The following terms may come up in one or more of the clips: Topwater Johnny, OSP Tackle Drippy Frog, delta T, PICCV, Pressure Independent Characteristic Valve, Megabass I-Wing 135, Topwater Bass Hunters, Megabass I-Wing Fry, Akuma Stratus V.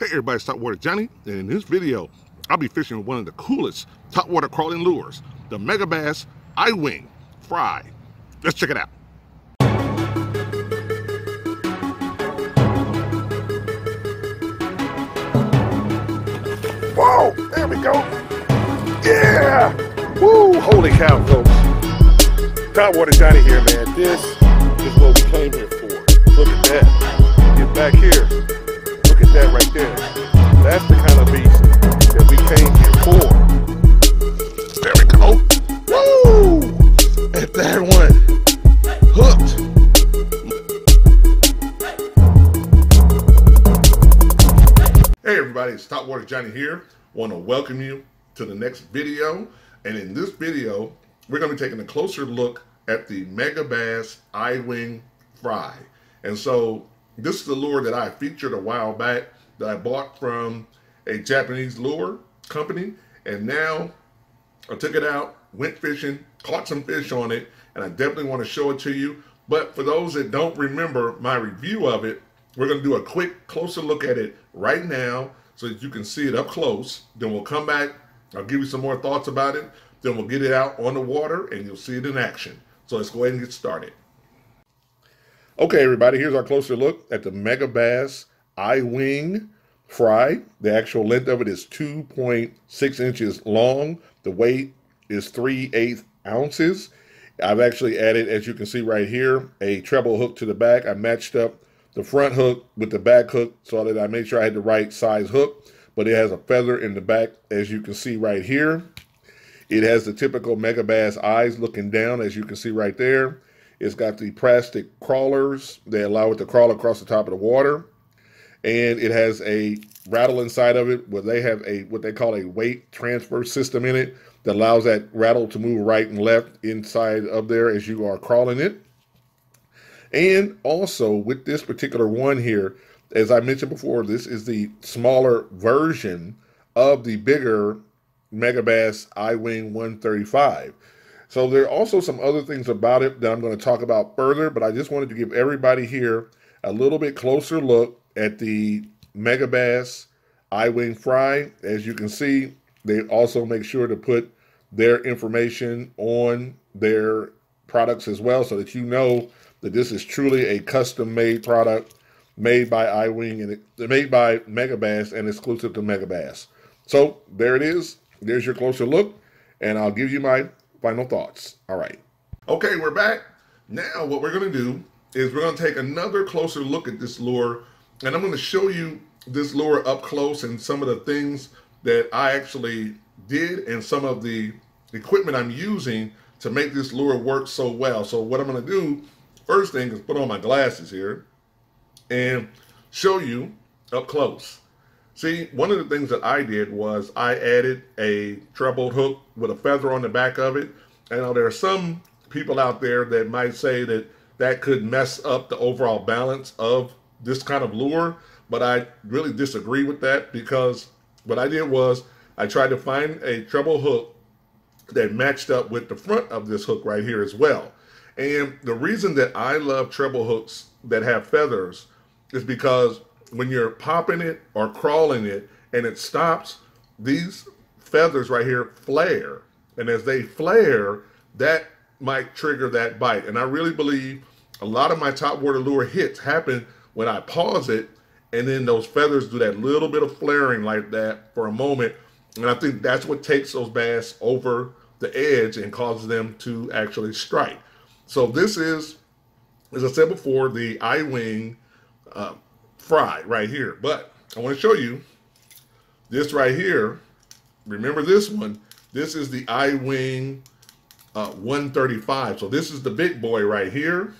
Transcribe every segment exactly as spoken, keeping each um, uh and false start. Hey everybody, it's Topwater Johnny, and in this video, I'll be fishing with one of the coolest topwater crawling lures, the Megabass I-Wing Fry. Let's check it out. Whoa, there we go. Yeah! Woo, holy cow, folks. Topwater Johnny here, man. This is what we came here for. Look at that. Get back here. Look at that right there. That's the kind of beast that we came here for. There we go. Woo! At that one. Hooked. Hey everybody, it's Topwater Johnny here. Want to welcome you to the next video. And in this video, we're going to be taking a closer look at the Megabass I-Wing Fry. And so, this is the lure that I featured a while back that I bought from a Japanese lure company, and now I took it out, went fishing, caught some fish on it, and I definitely want to show it to you. But for those that don't remember my review of it, we're going to do a quick closer look at it right now so that you can see it up close. Then we'll come back, I'll give you some more thoughts about it, then we'll get it out on the water and you'll see it in action. So let's go ahead and get started. Okay, everybody, here's our closer look at the Megabass I-Wing Fry. The actual length of it is two point six inches long. The weight is three eighths ounces. I've actually added, as you can see right here, a treble hook to the back. I matched up the front hook with the back hook so that I made sure I had the right size hook, but it has a feather in the back, as you can see right here. It has the typical Megabass eyes looking down, as you can see right there. It's got the plastic crawlers that allow it to crawl across the top of the water. And it has a rattle inside of it where they have a what they call a weight transfer system in it that allows that rattle to move right and left inside of there as you are crawling it. And also with this particular one here, as I mentioned before, this is the smaller version of the bigger Megabass I-Wing one thirty-five. So there are also some other things about it that I'm going to talk about further, but I just wanted to give everybody here a little bit closer look at the Megabass I-Wing Fry. As you can see, they also make sure to put their information on their products as well so that you know that this is truly a custom-made product made by I-Wing and made by Megabass and exclusive to Megabass. So there it is. There's your closer look, and I'll give you my final thoughts. All right. Okay, we're back. Now what we're going to do is we're going to take another closer look at this lure, and I'm going to show you this lure up close and some of the things that I actually did and some of the equipment I'm using to make this lure work so well. So what I'm going to do first thing is put on my glasses here and show you up close. See, one of the things that I did was I added a treble hook with a feather on the back of it. I know there are some people out there that might say that that could mess up the overall balance of this kind of lure, but I really disagree with that because what I did was I tried to find a treble hook that matched up with the front of this hook right here as well. And the reason that I love treble hooks that have feathers is because when you're popping it or crawling it and it stops, these feathers right here flare. And as they flare, that might trigger that bite. And I really believe a lot of my topwater lure hits happen when I pause it and then those feathers do that little bit of flaring like that for a moment. And I think that's what takes those bass over the edge and causes them to actually strike. So this is, as I said before, the I-Wing uh, Fry right here, but I want to show you this right here. Remember this one? This is the I-Wing uh, one thirty-five. So this is the big boy right here,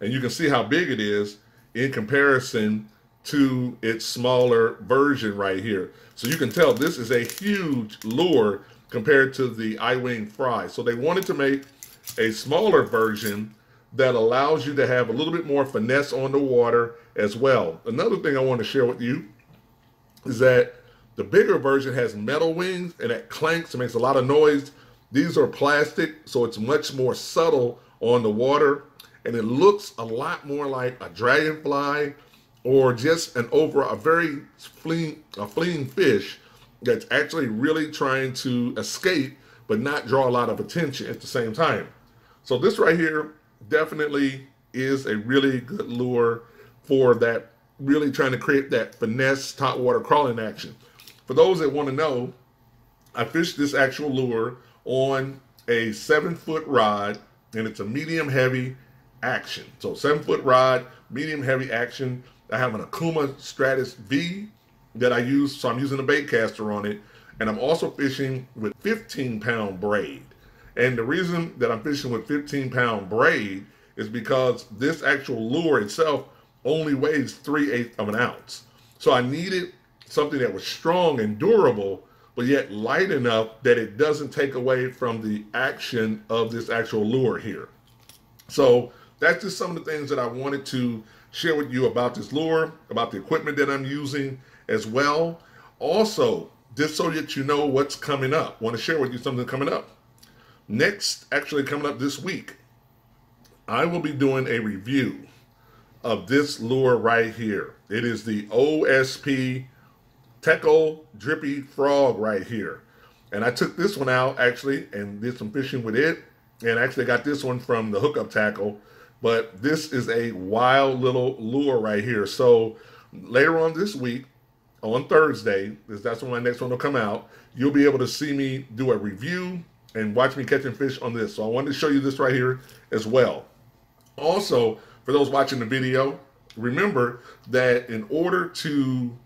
and you can see how big it is in comparison to its smaller version right here. So you can tell this is a huge lure compared to the I-Wing Fry. So they wanted to make a smaller version that allows you to have a little bit more finesse on the water as well. Another thing I want to share with you is that the bigger version has metal wings and it clanks and makes a lot of noise. These are plastic, so it's much more subtle on the water, and it looks a lot more like a dragonfly or just an over a very fleeing, a fleeing fish that's actually really trying to escape but not draw a lot of attention at the same time. So this right here definitely is a really good lure for that, really trying to create that finesse top water crawling action. For those that want to know, I fished this actual lure on a seven foot rod, and it's a medium heavy action. So seven foot rod, medium heavy action. I have an Akuma Stratus V that I use, so I'm using a bait caster on it. And I'm also fishing with fifteen pound braid. And the reason that I'm fishing with fifteen pound braid is because this actual lure itself only weighs three eighths of an ounce. So I needed something that was strong and durable, but yet light enough that it doesn't take away from the action of this actual lure here. So that's just some of the things that I wanted to share with you about this lure, about the equipment that I'm using as well. Also, just so that you know what's coming up, want to share with you something coming up. Next, actually coming up this week, I will be doing a review of this lure right here. It is the O S P Tackle Drippy Frog right here. And I took this one out actually and did some fishing with it, and actually got this one from the hookup tackle. But this is a wild little lure right here. So later on this week, on Thursday, because that's when my next one will come out, you'll be able to see me do a review and watch me catching fish on this. So I wanted to show you this right here as well. Also, for those watching the video, remember that in order to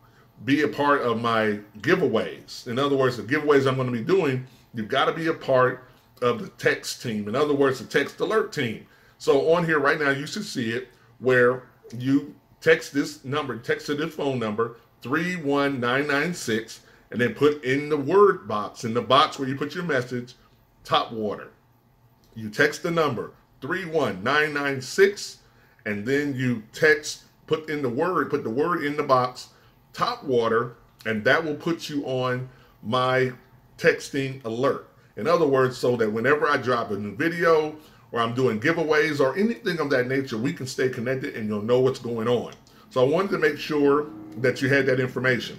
be a part of my giveaways, in other words, the giveaways I'm going to be doing, you've got to be a part of the text team. In other words, the text alert team. So on here right now, you should see it where you text this number, text to this phone number, three one nine nine six, and then put in the word box, in the box where you put your message, Topwater. You text the number, three one nine nine six, and then you text, put in the word, put the word in the box, Topwater, and that will put you on my texting alert. In other words, so that whenever I drop a new video, or I'm doing giveaways or anything of that nature, we can stay connected and you'll know what's going on. So I wanted to make sure that you had that information.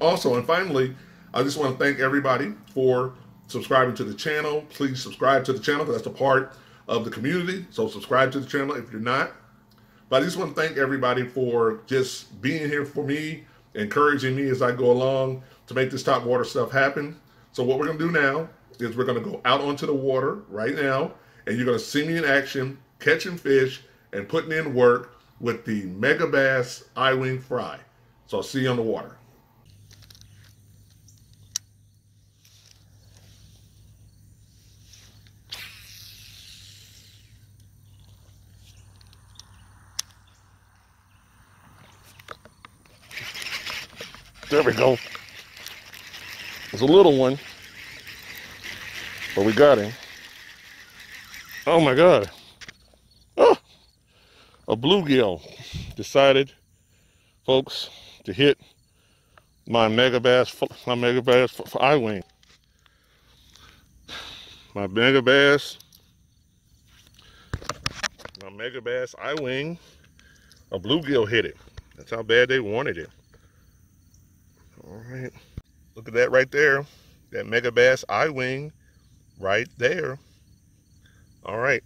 Also, and finally, I just want to thank everybody for subscribing to the channel. Please subscribe to the channel, because that's a part of the community. So subscribe to the channel if you're not. But I just want to thank everybody for just being here for me, encouraging me as I go along to make this top water stuff happen. So what we're going to do now is we're going to go out onto the water right now, and you're going to see me in action, catching fish and putting in work with the Megabass I-Wing Fry. So I'll see you on the water. There we go. It's a little one, but we got him. Oh my God, oh, a bluegill decided, folks, to hit my Megabass, my Megabass I-Wing. My Megabass, my Megabass I-Wing, a bluegill hit it. That's how bad they wanted it. All right, look at that right there, that Megabass I-Wing right there. All right.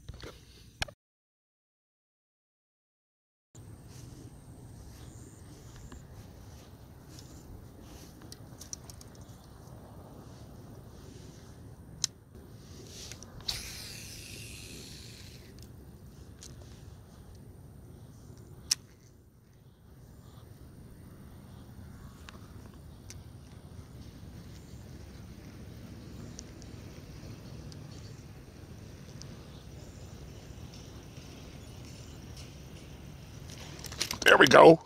There we go.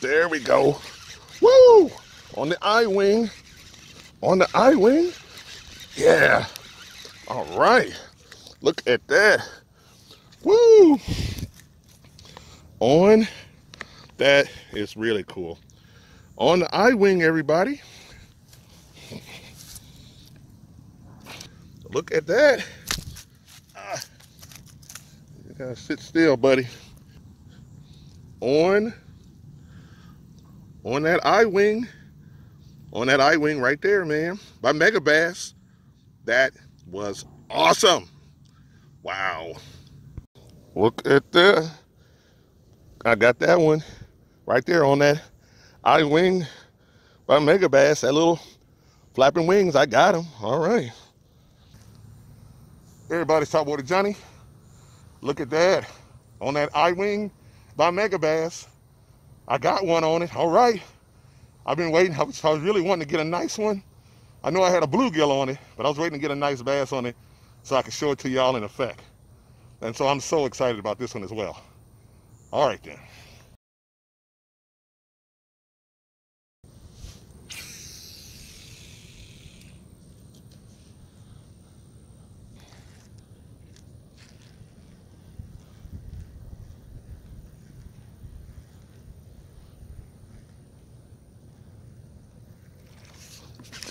There we go. Woo! On the I-Wing. On the I-Wing. Yeah. All right. Look at that. Woo! On. That is really cool. On the I-Wing, everybody. Look at that. Ah. You gotta sit still, buddy. On on that I-Wing, on that I-Wing right there, man, by Megabass. That was awesome. Wow. Look at that. I got that one right there on that I-Wing by Megabass. That little flapping wings, I got them. All right. Everybody's Topwater Johnny. Look at that. On that I-Wing by Megabass. I got one on it. All right. I've been waiting. I was, I was really wanting to get a nice one. I know I had a bluegill on it, but I was waiting to get a nice bass on it so I could show it to y'all in effect. And so I'm so excited about this one as well. All right, then.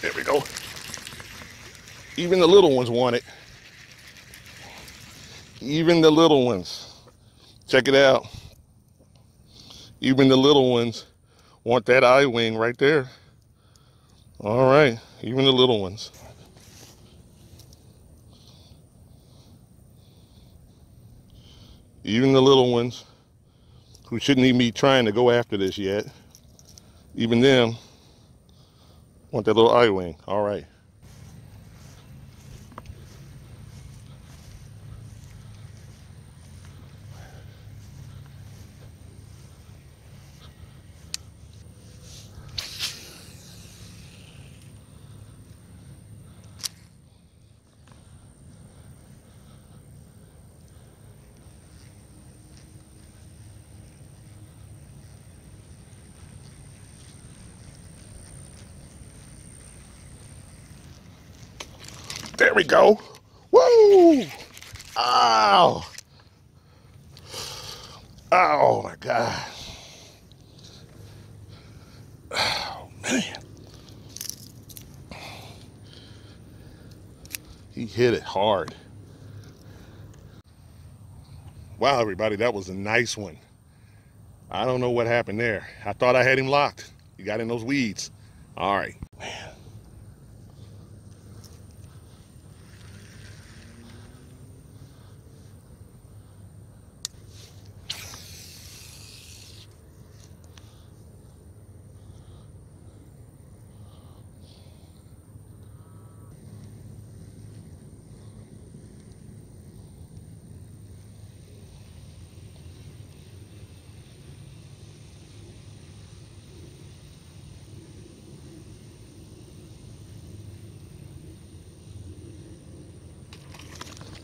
There we go. Even the little ones want it. Even the little ones. Check it out. Even the little ones want that I-Wing right there. All right. Even the little ones. Even the little ones who shouldn't even be trying to go after this yet. Even them want that little I-Wing. All right. There we go. Woo! Ow! Oh my God. Oh man. He hit it hard. Wow, everybody, that was a nice one. I don't know what happened there. I thought I had him locked. He got in those weeds. All right. Man.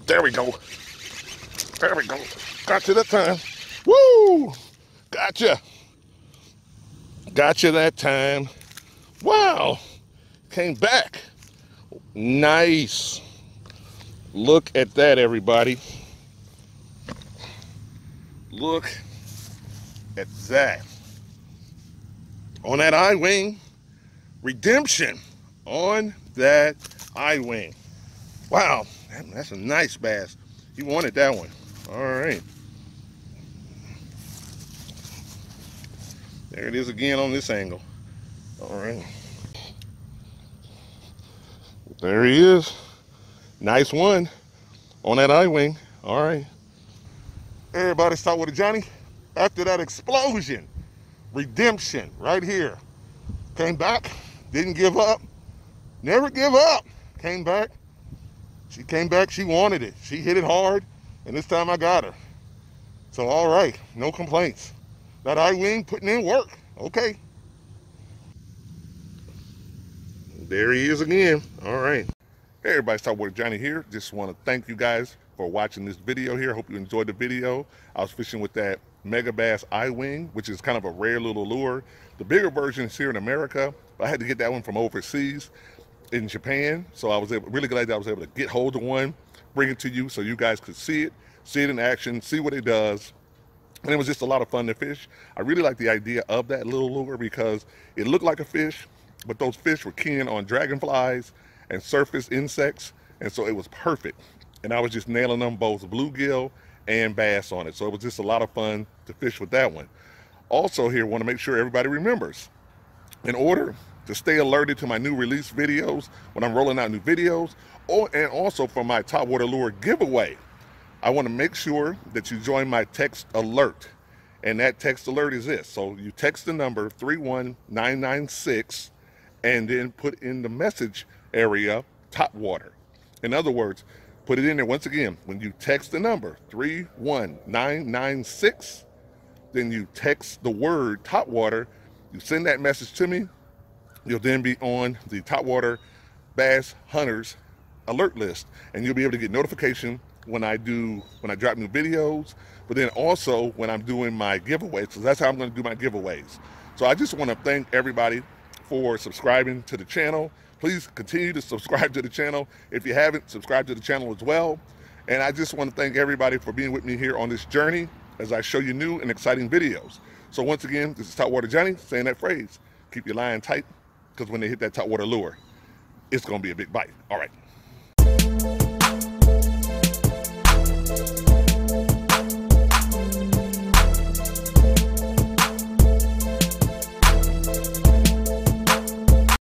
There we go. There we go. Gotcha that time. Woo! Gotcha. Gotcha that time. Wow. Came back. Nice. Look at that, everybody. Look at that. On that I-Wing. Redemption on that I-Wing. Wow. That's a nice bass. You wanted that one. All right. There it is again on this angle. All right. There he is. Nice one on that I-Wing. All right. Everybody start with a Johnny. After that explosion, redemption right here. Came back, didn't give up. Never give up. Came back. She came back, she wanted it. She hit it hard, and this time I got her. So, all right, no complaints. That I-Wing putting in work, okay. There he is again, all right. Hey, everybody, it's Topwater Johnny here. Just wanna thank you guys for watching this video here. Hope you enjoyed the video. I was fishing with that Megabass I-Wing, which is kind of a rare little lure. The bigger version is here in America, but I had to get that one from overseas. In Japan, so I was able, really glad that I was able to get hold of one, bring it to you so you guys could see it, see it in action, see what it does. And it was just a lot of fun to fish. I really like the idea of that little lure because it looked like a fish, but those fish were keying on dragonflies and surface insects, and so it was perfect. And I was just nailing them both bluegill and bass on it, so it was just a lot of fun to fish with that one. Also here, want to make sure everybody remembers, In order to stay alerted to my new release videos when I'm rolling out new videos, or and also for my Topwater Lure giveaway, I want to make sure that you join my text alert. And that text alert is this. So you text the number three one nine nine six and then put in the message area Topwater. In other words, put it in there once again. When you text the number three one nine nine six, then you text the word Topwater, you send that message to me, you'll then be on the Topwater Bass Hunters alert list, and you'll be able to get notification when I do, when I drop new videos, but then also when I'm doing my giveaways. So that's how I'm going to do my giveaways. So I just want to thank everybody for subscribing to the channel. Please continue to subscribe to the channel. If you haven't, subscribe to the channel as well. And I just want to thank everybody for being with me here on this journey as I show you new and exciting videos. So once again, this is Topwater Johnny saying that phrase, keep your line tight, because when they hit that Topwater lure, it's going to be a big bite. All right.